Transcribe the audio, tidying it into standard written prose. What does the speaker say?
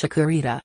Chikorita.